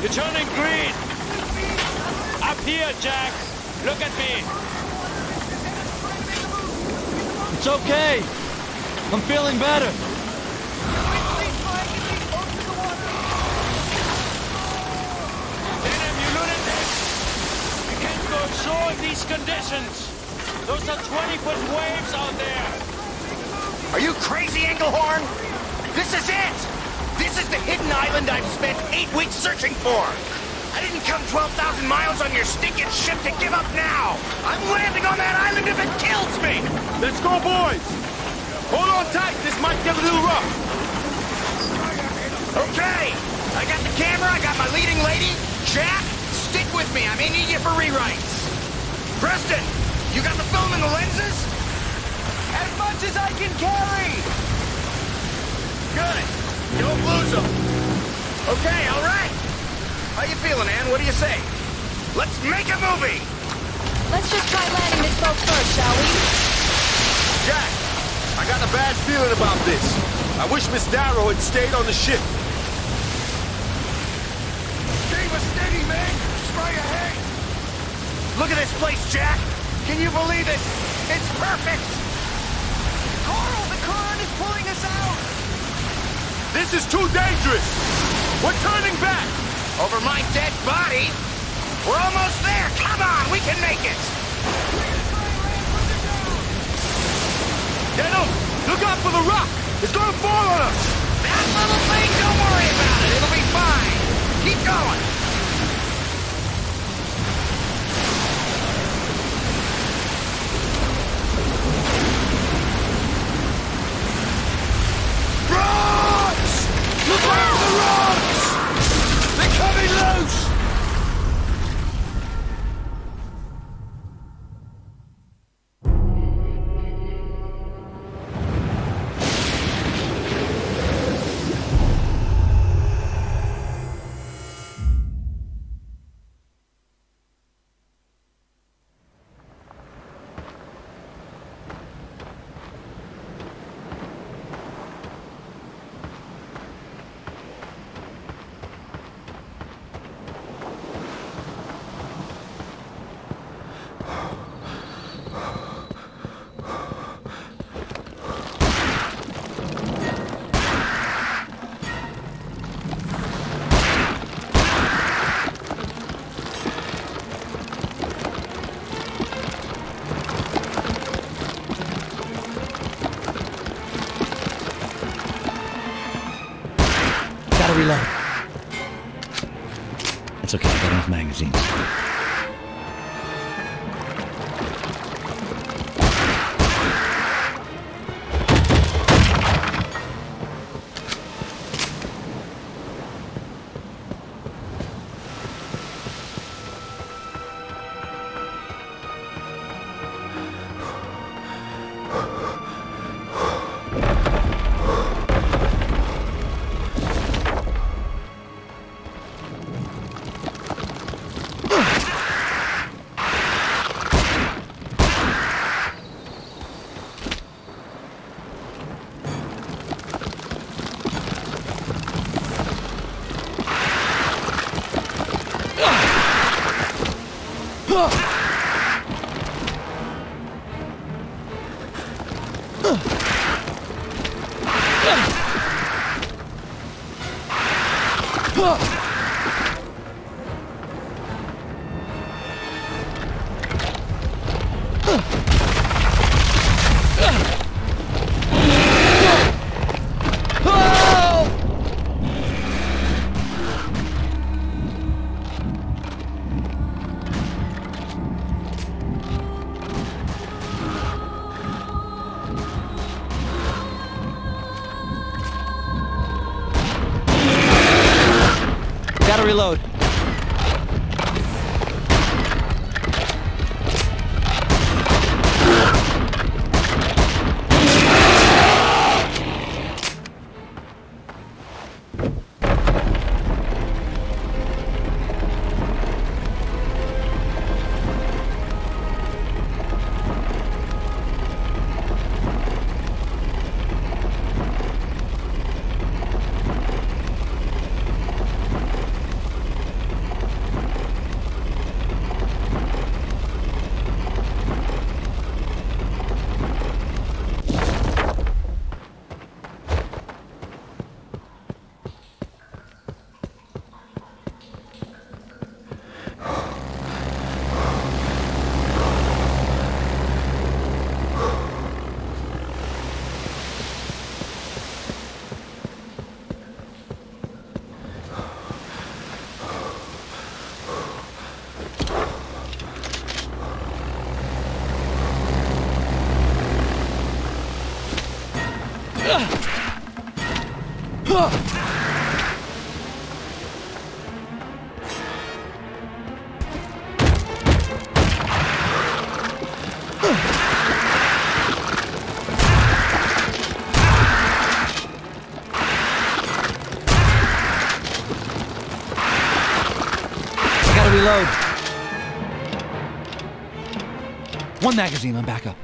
You're turning green. Up here, Jack. Look at me. It's okay. I'm feeling better. Denim, you lunatics. You can't go ashore in these conditions. Those are 20-foot waves out there. Are you crazy, Englehorn? This is it. This is the hidden island I've spent 8 weeks searching for! I didn't come 12,000 miles on your stinking ship to give up now! I'm landing on that island if it kills me! Let's go, boys! Hold on tight, this might get a little rough! Okay! I got the camera, I got my leading lady. Jack, stick with me, I may need you for rewrites. Preston, you got the film and the lenses? As much as I can carry! Good! Don't lose them. Okay, all right. How you feeling, Ann? What do you say? Let's make a movie! Let's just try landing this boat first, shall we? Jack, I got a bad feeling about this. I wish Miss Darrow had stayed on the ship. Stay with steady, man! Spray ahead! Look at this place, Jack! Can you believe it? It's perfect! Carl, the current is pulling us out! This is too dangerous! We're turning back! Over my dead body? We're almost there! Come on, we can make it! Denno, look out for the rock! It's gonna fall on us! That little thing, don't worry about it! It'll be fine! Keep going! Look out for the rocks! They're coming loose! It's okay, I got enough magazines. Reload. I gotta reload. One magazine, I'm back up.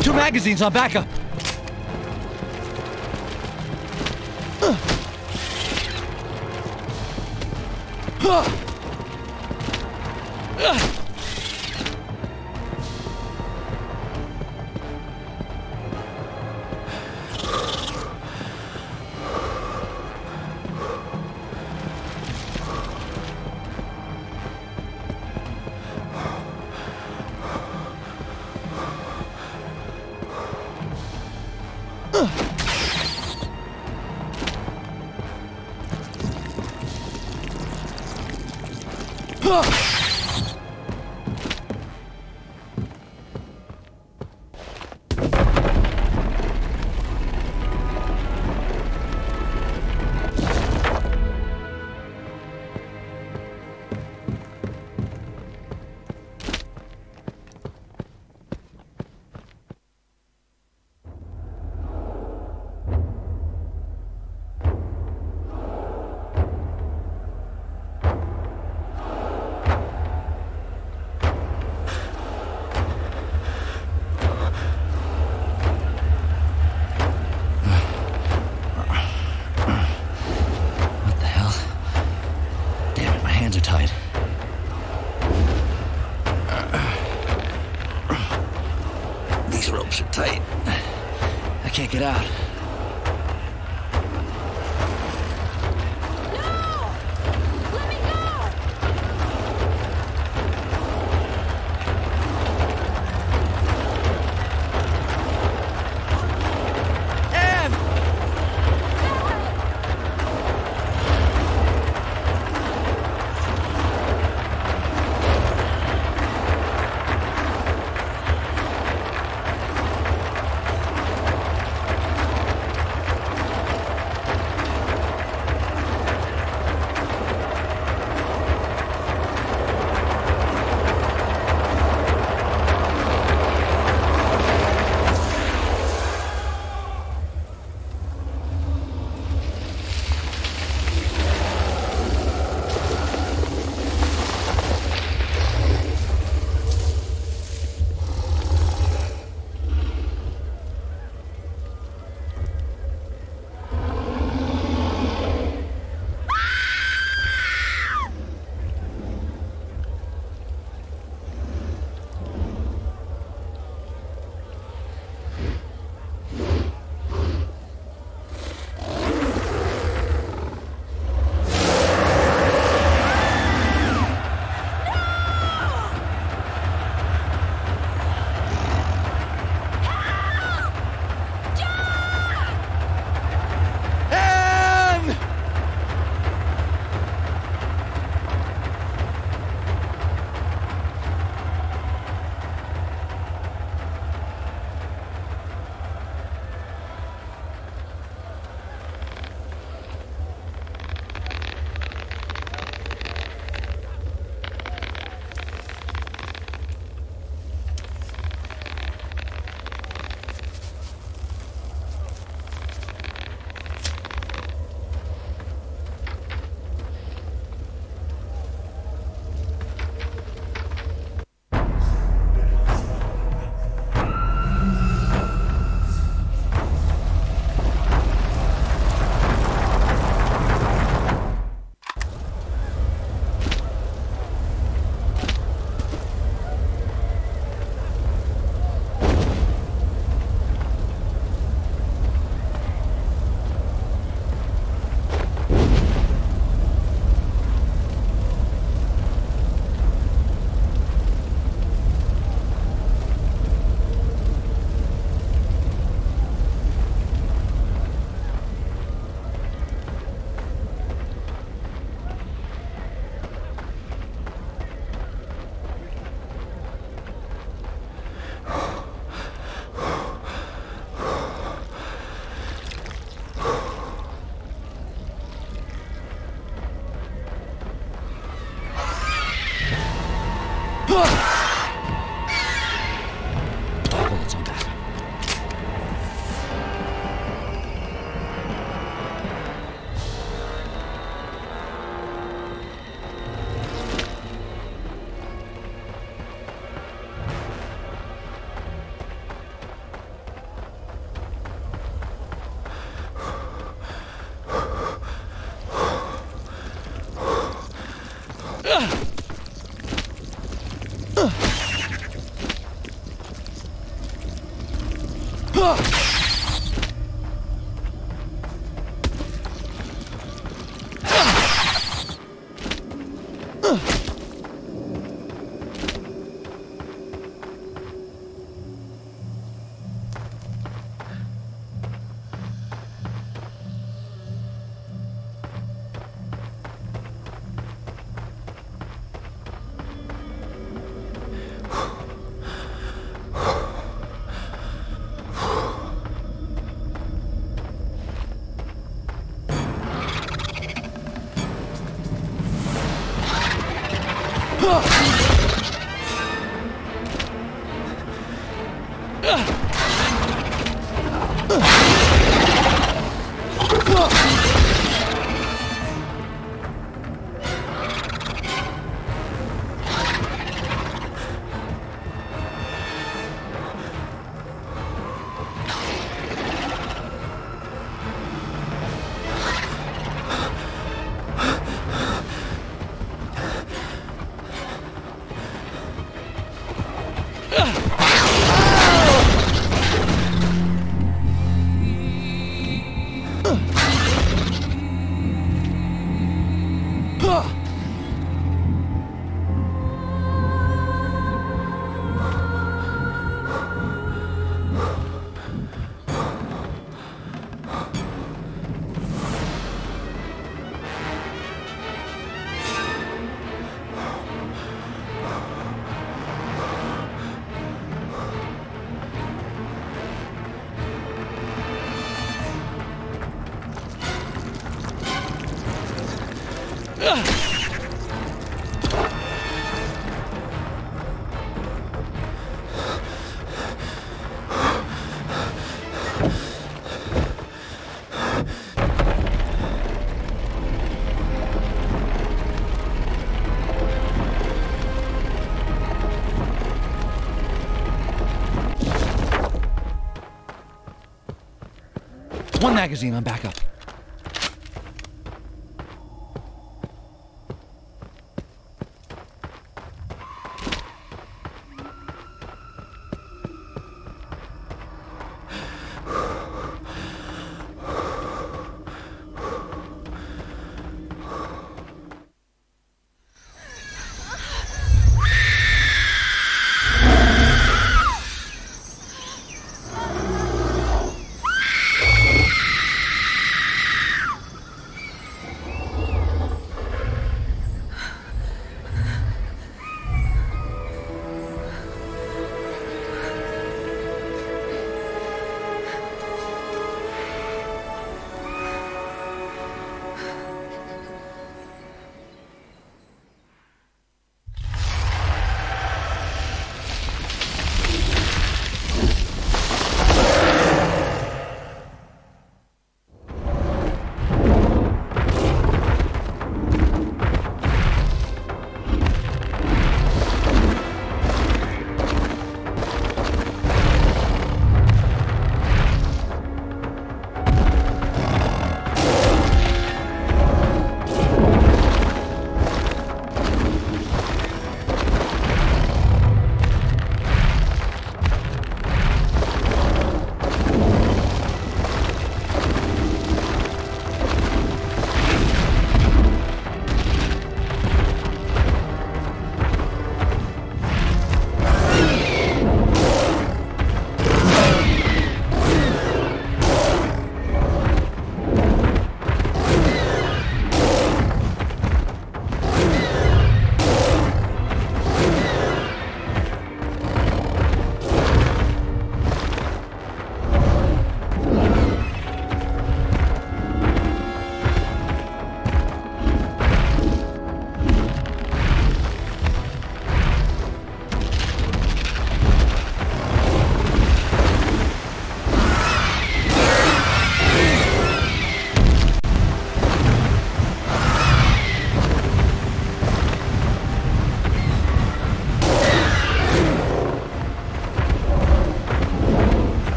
Two magazines on backup. These ropes are tight. I can't get out. One magazine, I'm back up.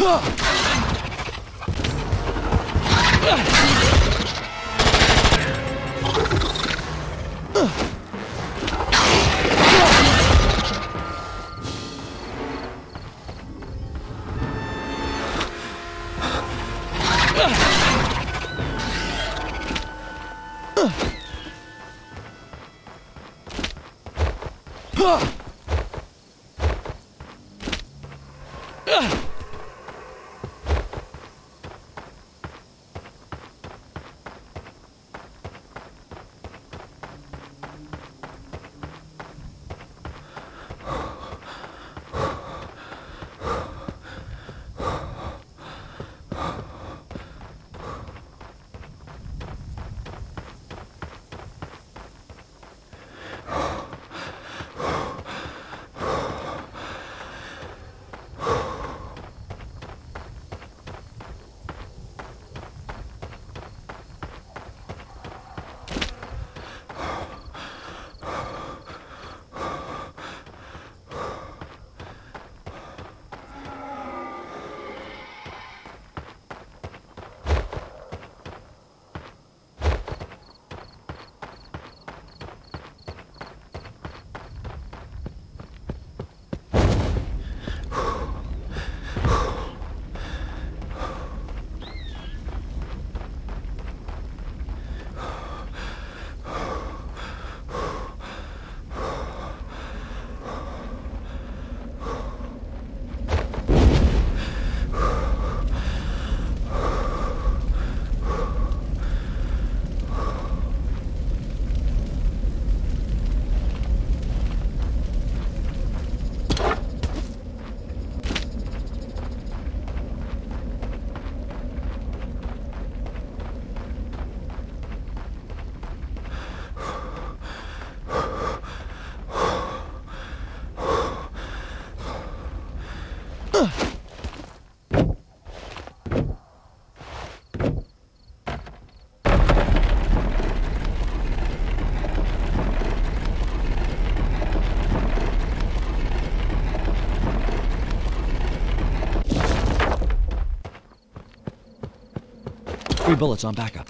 Three bullets on backup.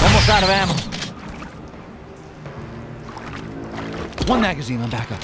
Almost out of ammo. One magazine on backup.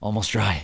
Almost dry.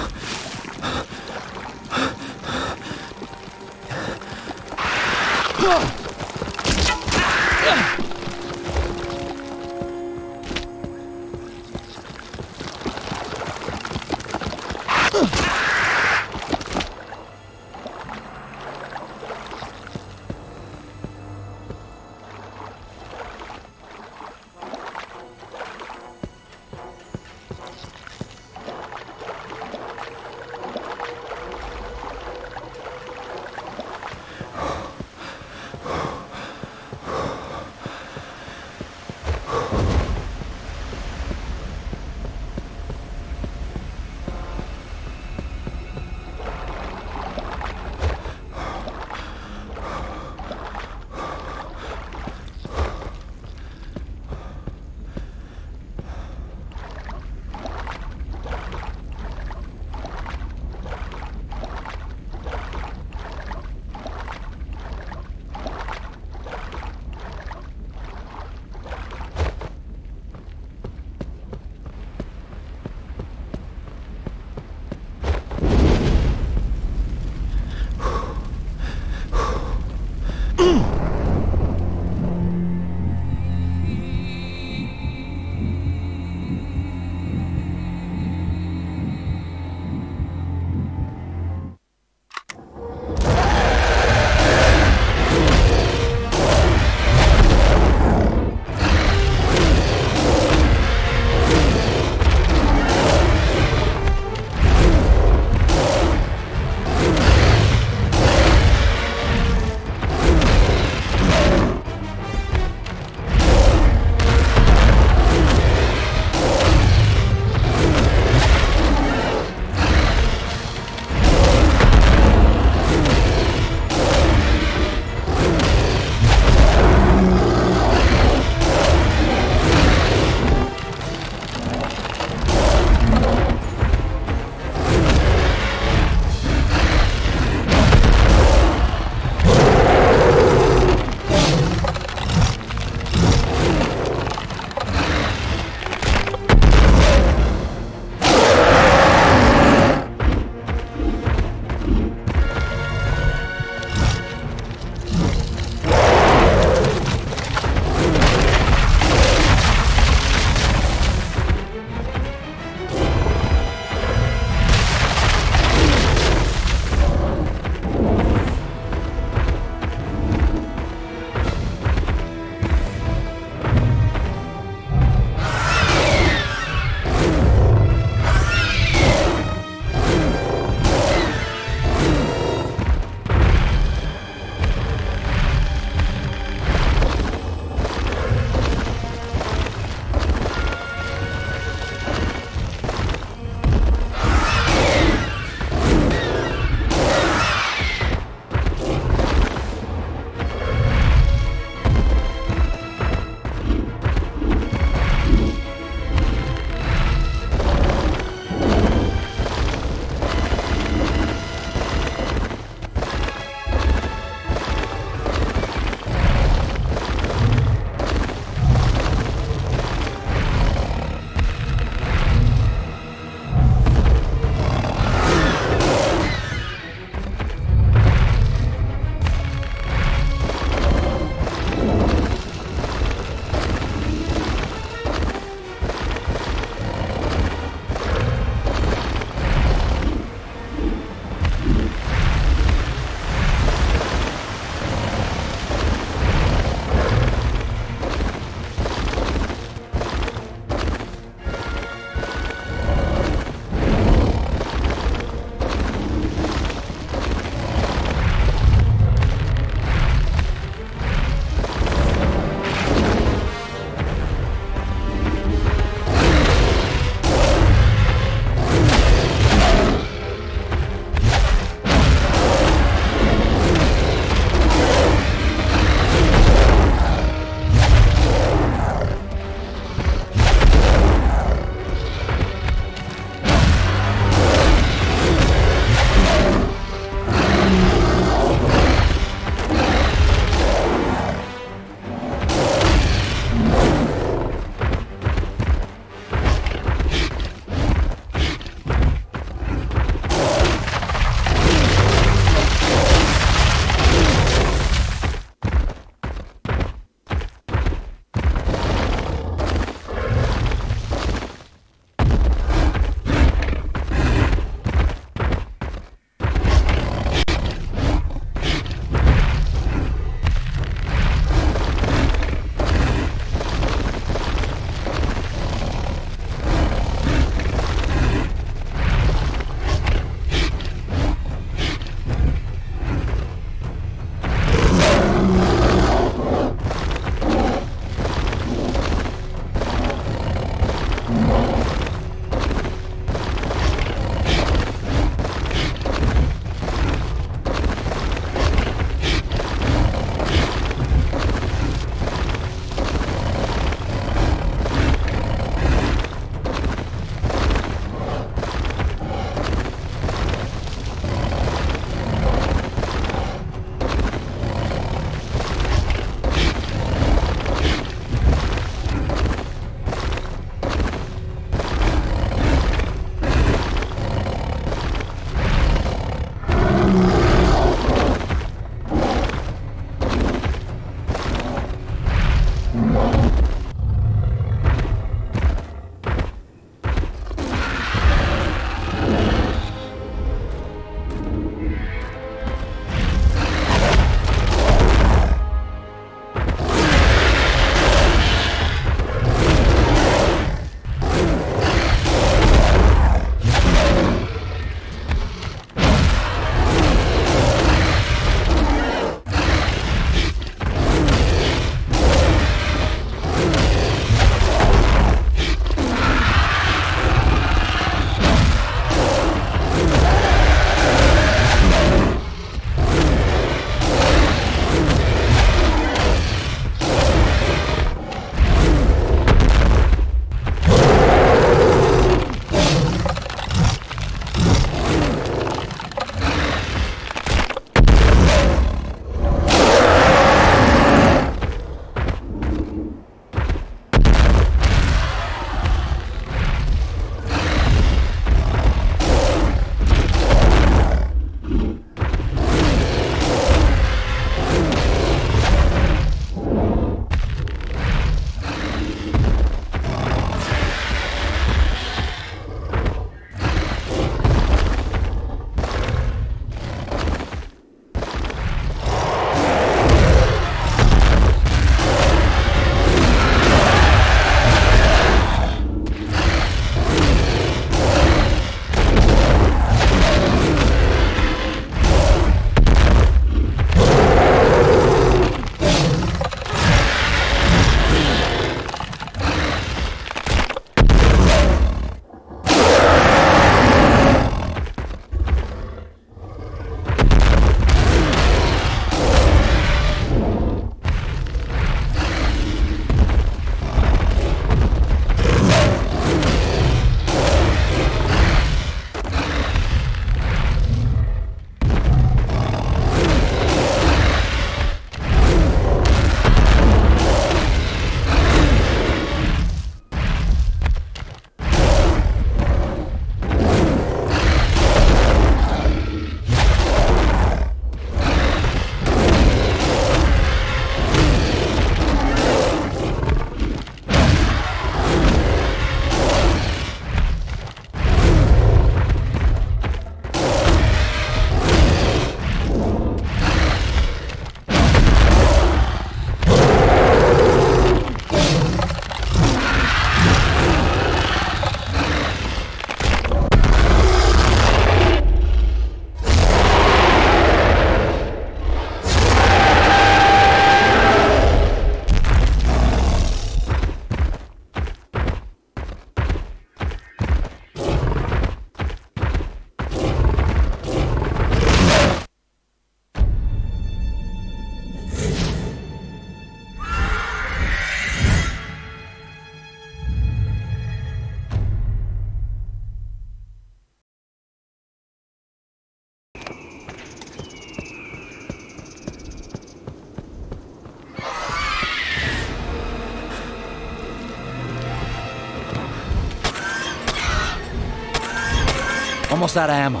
Almost out of ammo.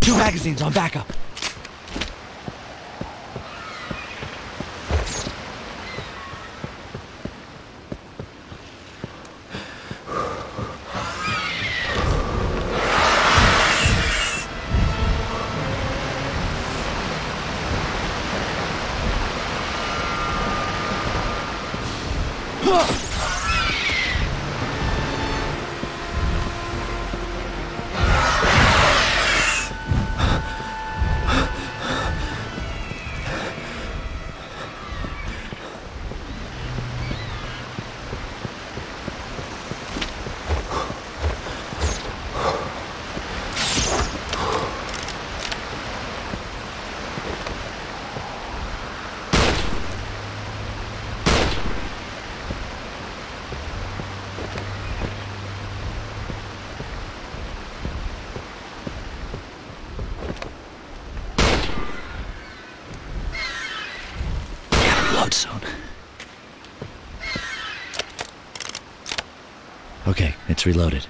Two magazines on backup. Okay, it's reloaded.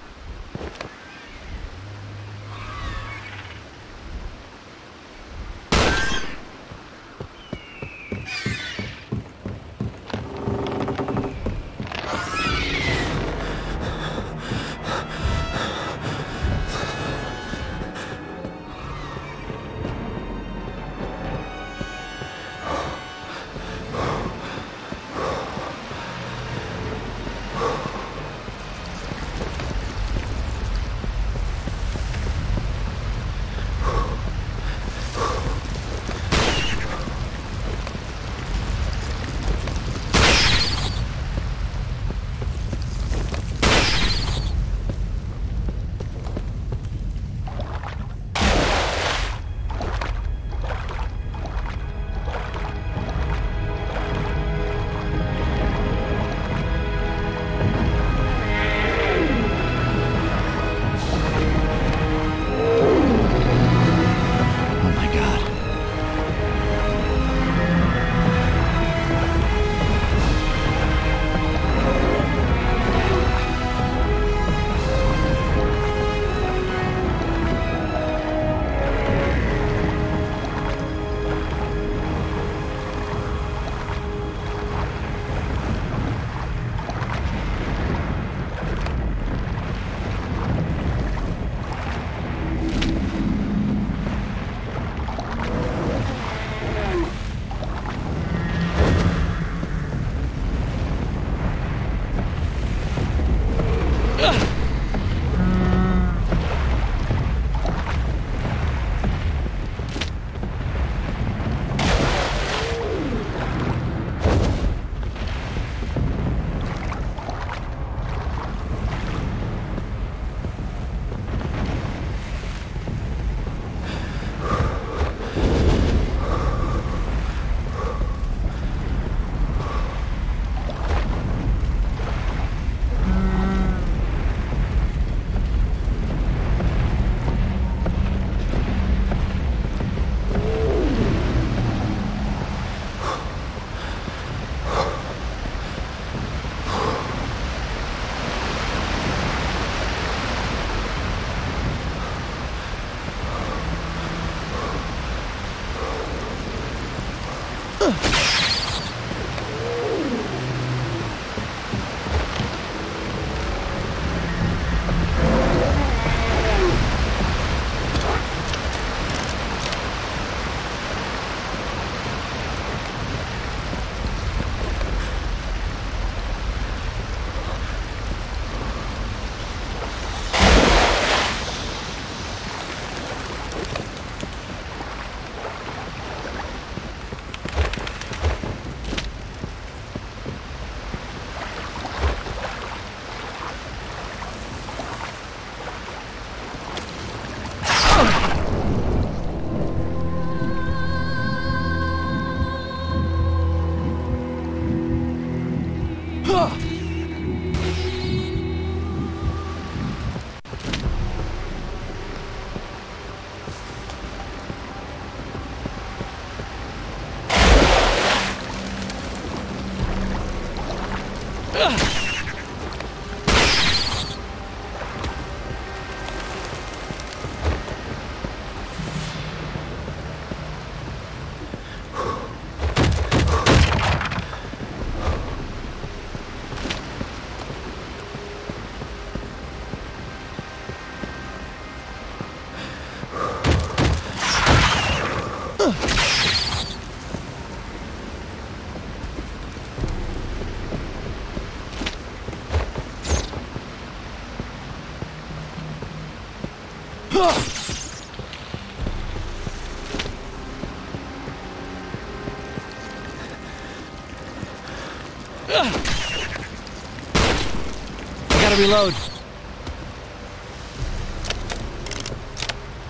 Reload.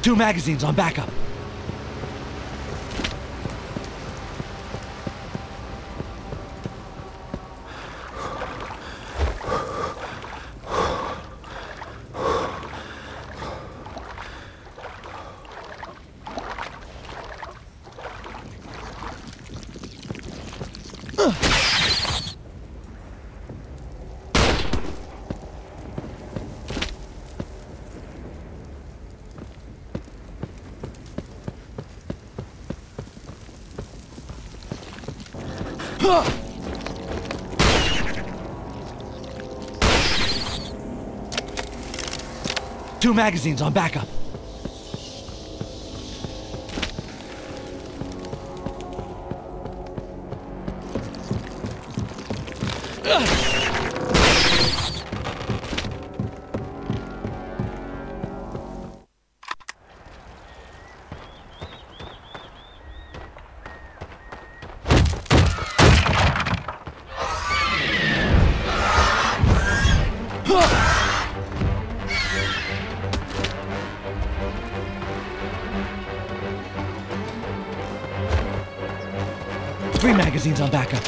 Two magazines on backup. Two magazines on backup. Magazines on backup.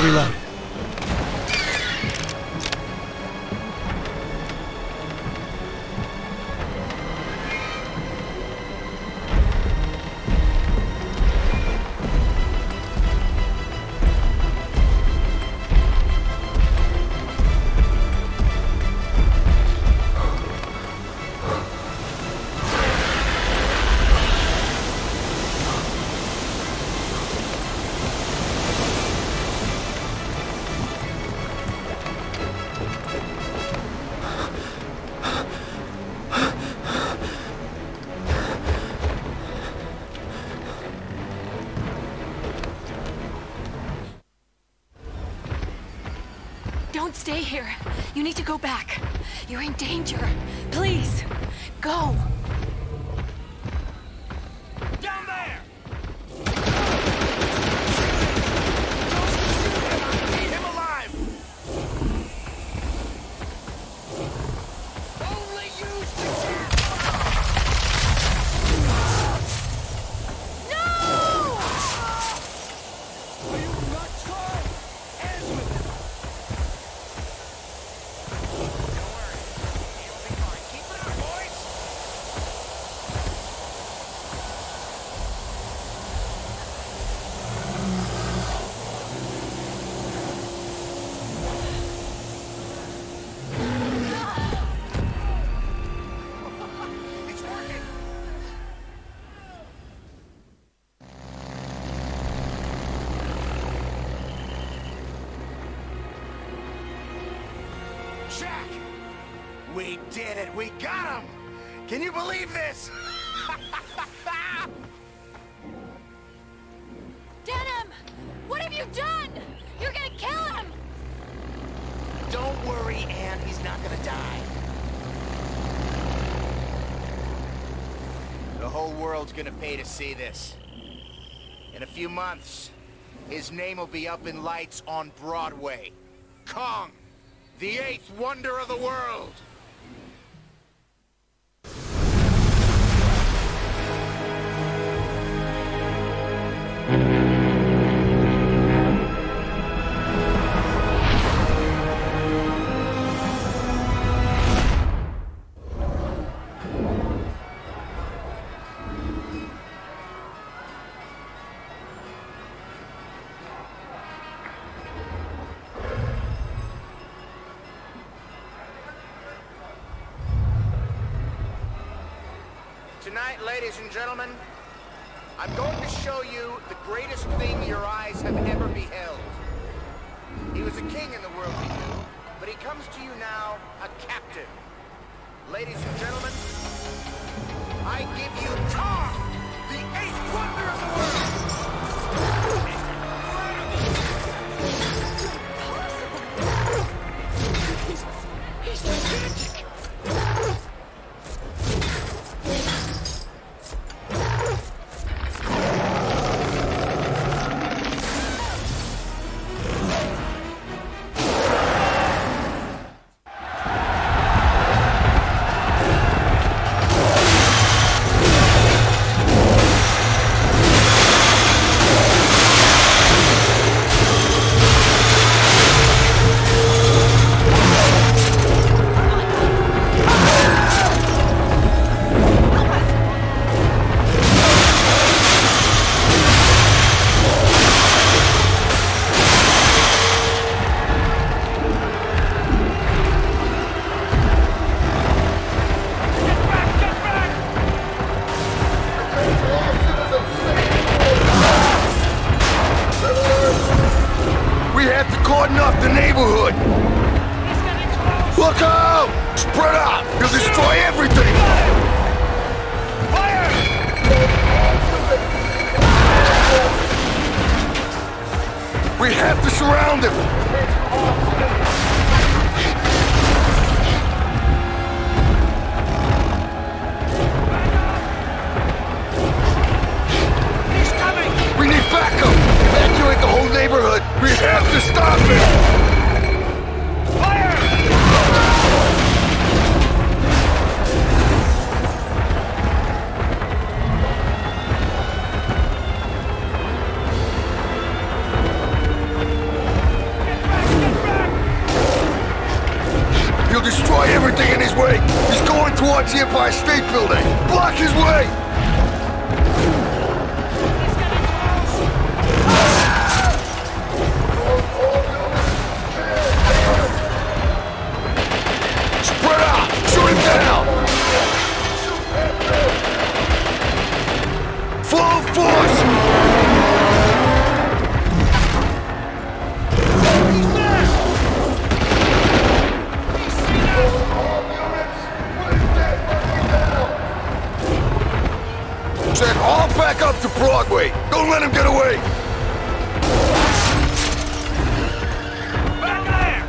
gotta reload. Don't stay here. You need to go back. You're in danger. Please, go. Down there! Eat him alive! Only use the chance! No! Will you not try? We did it! We got him! Can you believe this? Denim! What have you done? You're gonna kill him! Don't worry, Ann. He's not gonna die. The whole world's gonna pay to see this. In a few months, his name will be up in lights on Broadway. Kong, the eighth wonder of the world! Tonight, ladies and gentlemen, I'm going to show you the greatest thing your eyes have ever beheld. He was a king in the world we knew, but he comes to you now a captive. Ladies and gentlemen, I give you Kong, the eighth wonder of the world! He's gigantic! We have to surround him! He's coming! We need backup! Evacuate the whole neighborhood! We have to stop him! Fire! everything in his way. He's going towards the Empire State Building. Block his way! Spread out! Shoot him down! Full force! All back up to Broadway! Don't let him get away! Back there!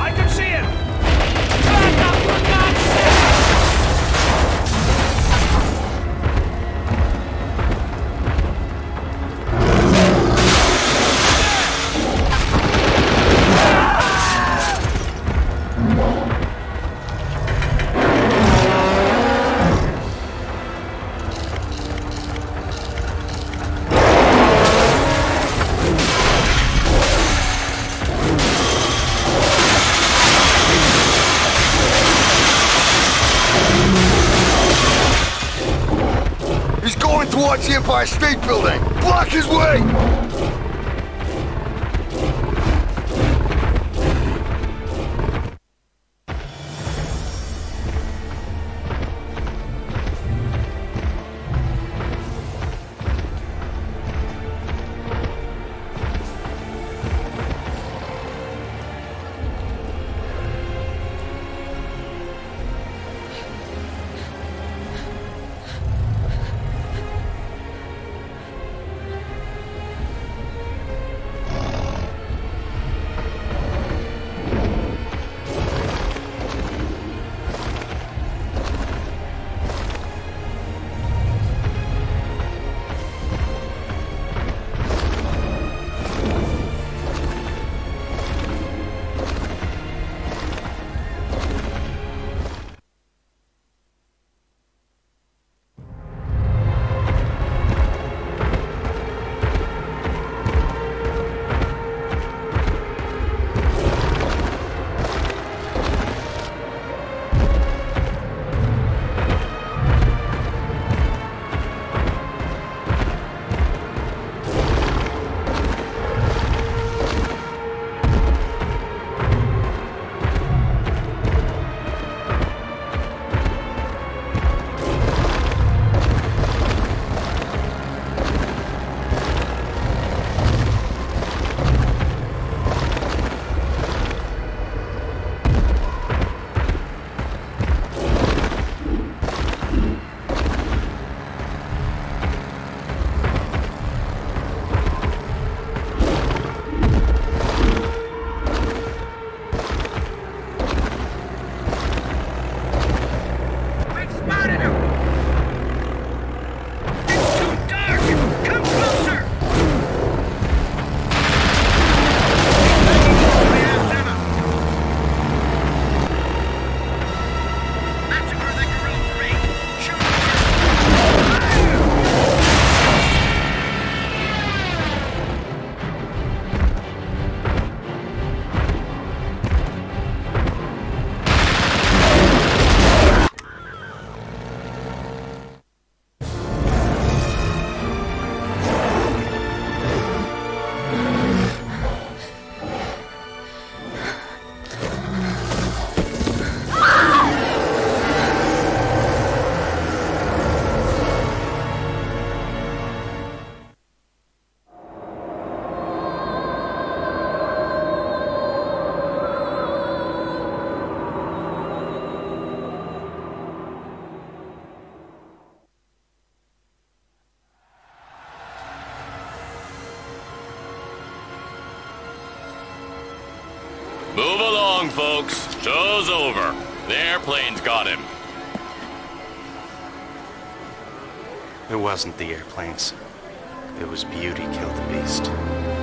I can see him! Watch the Empire State Building! Block his way! Move along, folks. Show's over. The airplane's got him. It wasn't the airplanes. It was beauty killed the beast.